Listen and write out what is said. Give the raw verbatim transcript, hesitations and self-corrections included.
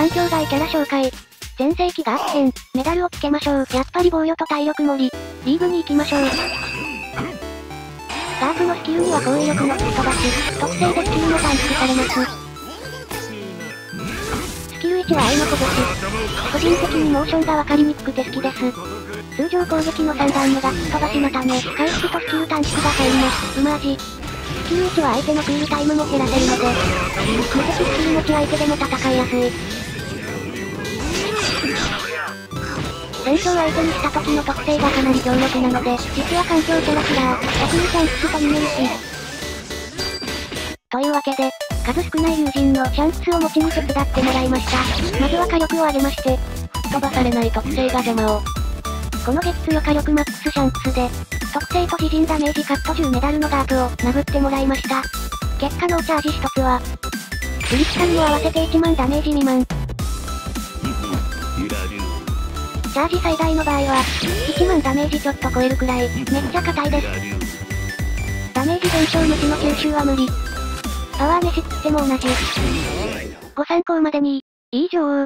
環境外キャラ紹介。全盛期がアップ編、メダルをつけましょう。やっぱり防御と体力盛り。リーグに行きましょう。ダークのスキルには攻撃力の吹き飛ばし、特性でスキルも短縮されます。スキルいちは愛のこぼし。個人的にモーションがわかりにくくて好きです。通常攻撃のさんばんめが吹き飛ばしのため、回復とスキル短縮が入ります。うま味。スキルいちは相手のクールタイムも減らせるので、無敵スキル持ち相手でも戦いやすい。連勝相手にした時の特性がかなり強力なので、実は環境キャラクター、ひゃくにチャンスと逃げるし。というわけで、数少ない友人のシャンクスを持ちに手伝ってもらいました。まずは火力を上げまして、飛ばされない特性が邪魔を。この月強火力マックスシャンクスで、特性と自陣ダメージカットじゅうメダルのダークを殴ってもらいました。結果のチャージひとつは、ブリキさんを合わせていちまんダメージ未満。チャージ最大の場合は、いちまんダメージちょっと超えるくらい、めっちゃ硬いです。ダメージ減少無視の吸収は無理。パワー飯食っても同じ。ご参考までに、以上。